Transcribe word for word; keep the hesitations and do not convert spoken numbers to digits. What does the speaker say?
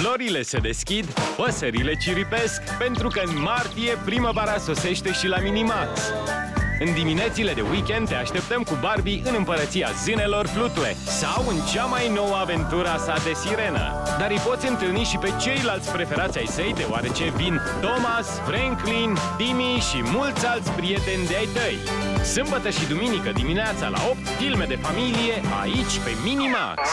florile se deschid, păsările ciripesc, pentru că în martie primăvara sosește și la Minimax. În diminețile de weekend te așteptăm cu Barbie în împărăția zânelor Flutule sau în cea mai nouă aventura sa de sirenă. Dar îi poți întâlni și pe ceilalți preferați ai săi, deoarece vin Thomas, Franklin, Dimi și mulți alți prieteni de ai tăi. Sâmbătă și duminică dimineața la opt, filme de familie aici pe Minimax.